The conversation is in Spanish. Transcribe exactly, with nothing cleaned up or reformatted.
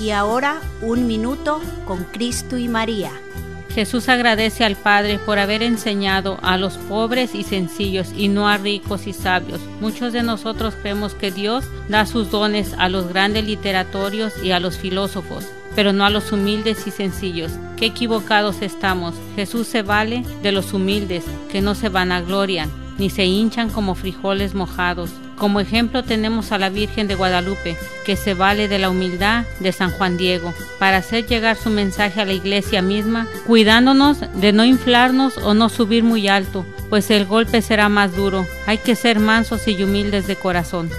Y ahora un minuto con Cristo y María. Jesús agradece al Padre por haber enseñado a los pobres y sencillos y no a ricos y sabios. Muchos de nosotros creemos que Dios da sus dones a los grandes literatos y a los filósofos, pero no a los humildes y sencillos. ¡Qué equivocados estamos! Jesús se vale de los humildes, que no se vanaglorian ni se hinchan como frijoles mojados. Como ejemplo tenemos a la Virgen de Guadalupe, que se vale de la humildad de San Juan Diego para hacer llegar su mensaje a la iglesia misma, cuidándonos de no inflarnos o no subir muy alto, pues el golpe será más duro. Hay que ser mansos y humildes de corazón.